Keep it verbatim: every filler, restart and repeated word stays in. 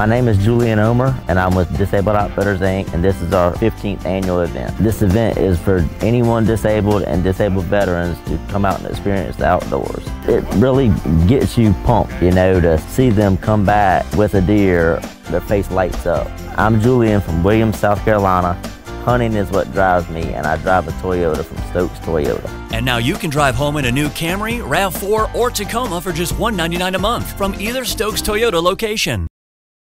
My name is Julian Omer, and I'm with Disabled Outfitters, Incorporated, and this is our fifteenth annual event. This event is for anyone disabled and disabled veterans to come out and experience the outdoors. It really gets you pumped, you know, to see them come back with a deer, their face lights up. I'm Julian from Williams, South Carolina. Hunting is what drives me, and I drive a Toyota from Stokes Toyota. And now you can drive home in a new Camry, RAV four, or Tacoma for just one hundred ninety-nine dollars a month from either Stokes Toyota location.